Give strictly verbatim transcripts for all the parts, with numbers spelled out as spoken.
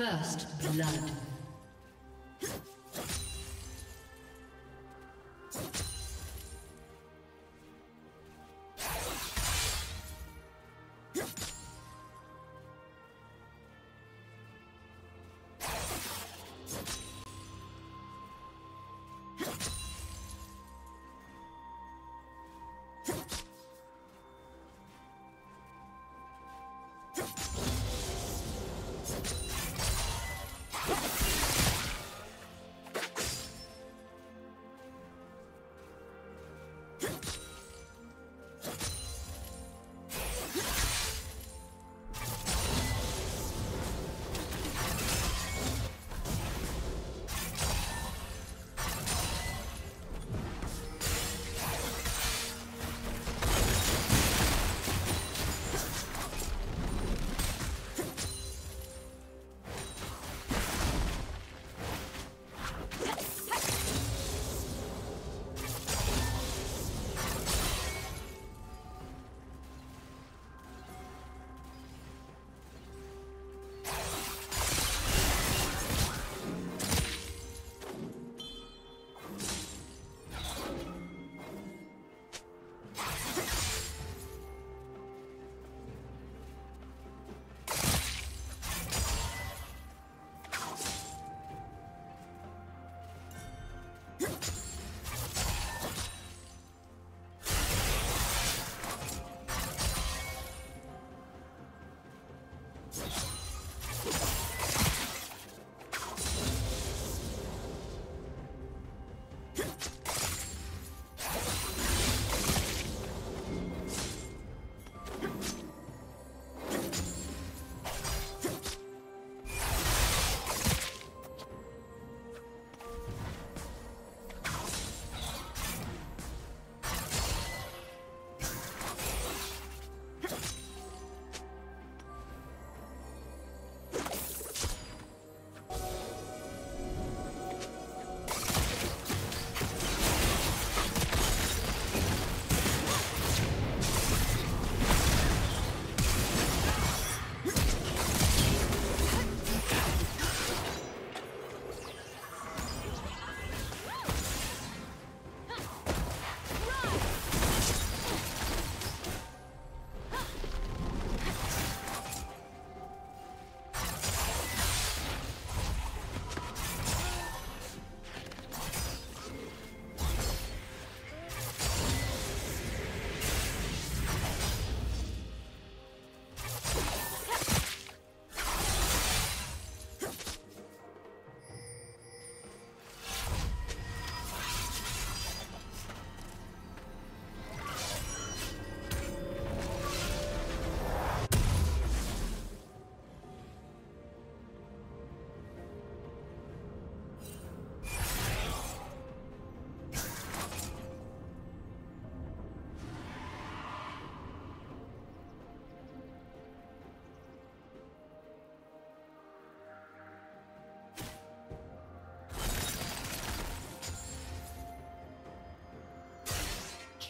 First blood.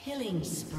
Killing spree.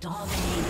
Dominating.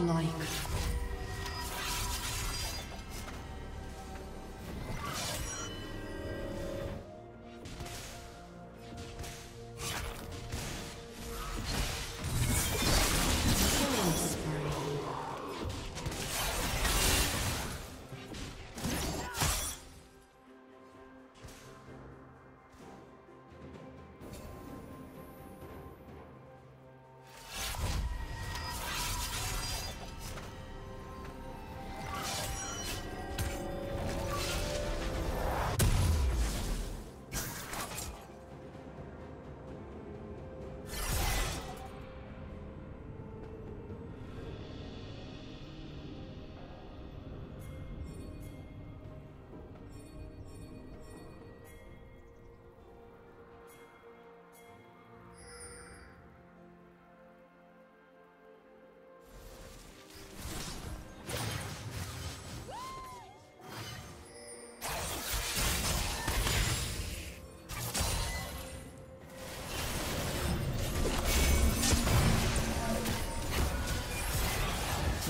Like.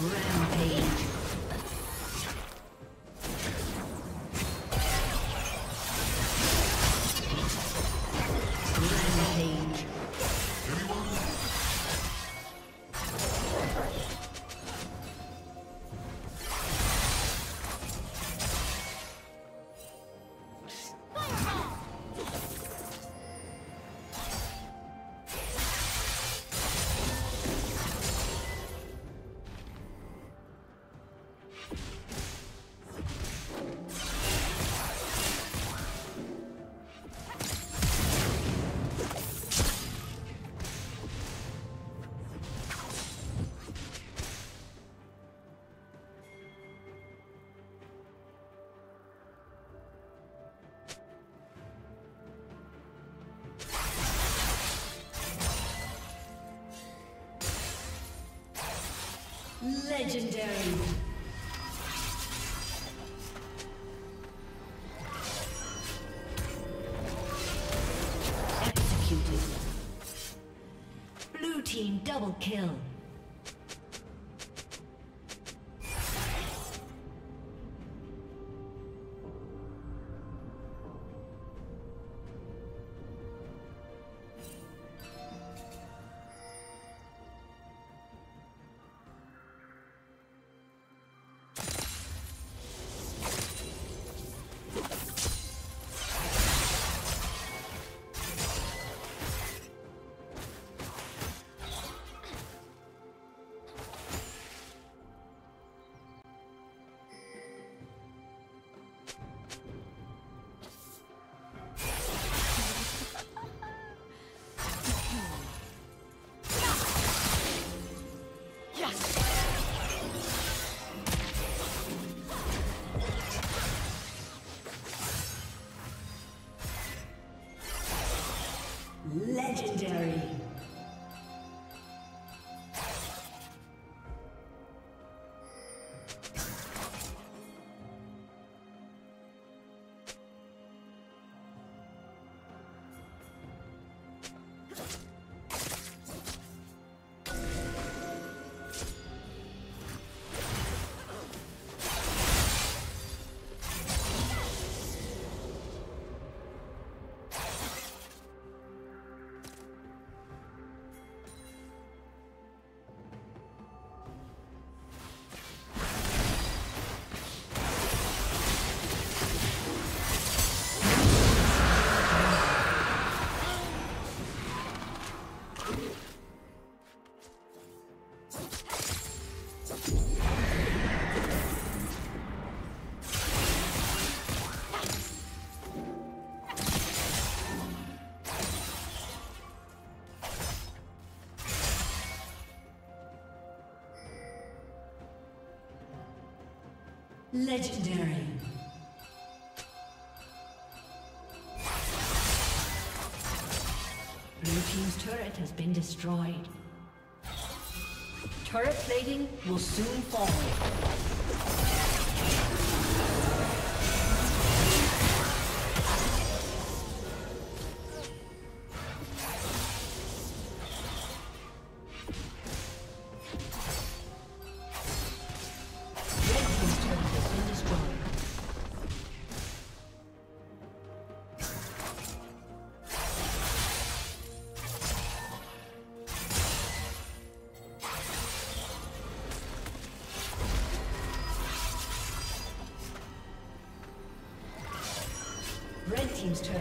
Rampage. Legendary. Executed. Blue team double kill. Legendary. Legendary. Blue team's turret has been destroyed. Turret plating will soon fall. Red team's turret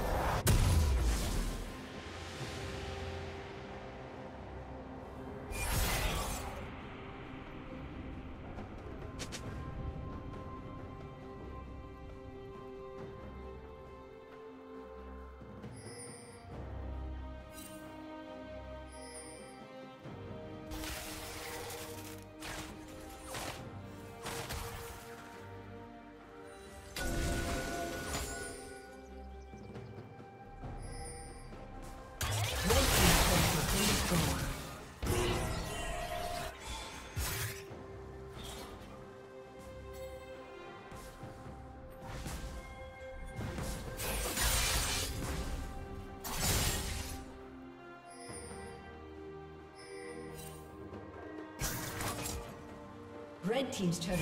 Red team's turret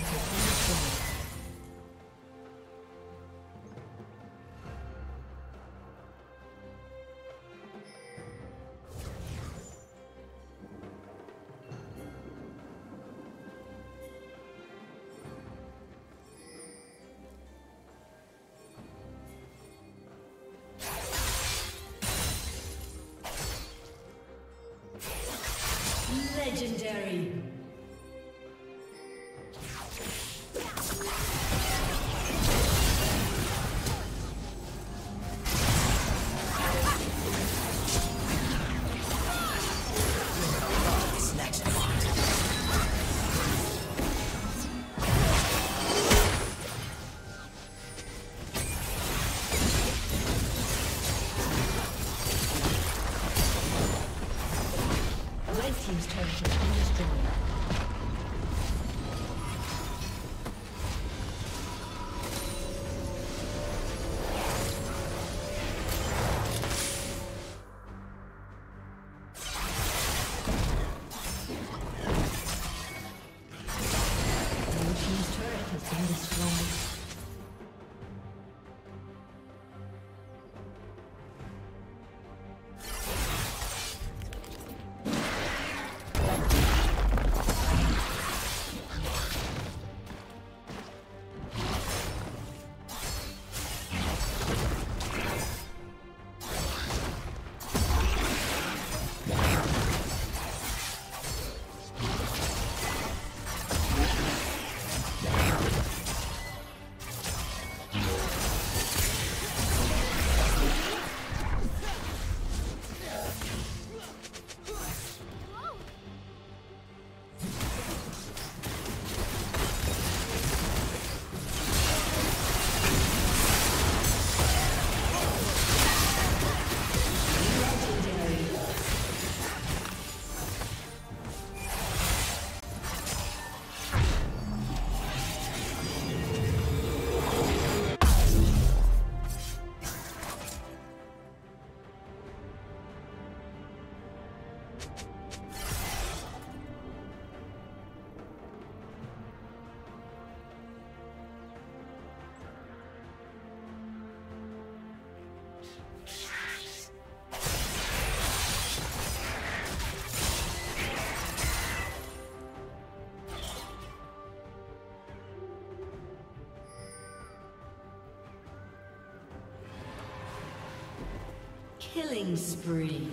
has been destroyed. Killing spree.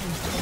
Thank you.